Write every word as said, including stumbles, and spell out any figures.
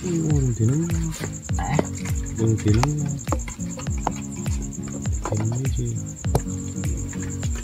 siwon thì nó vừng thì nó không biết gì.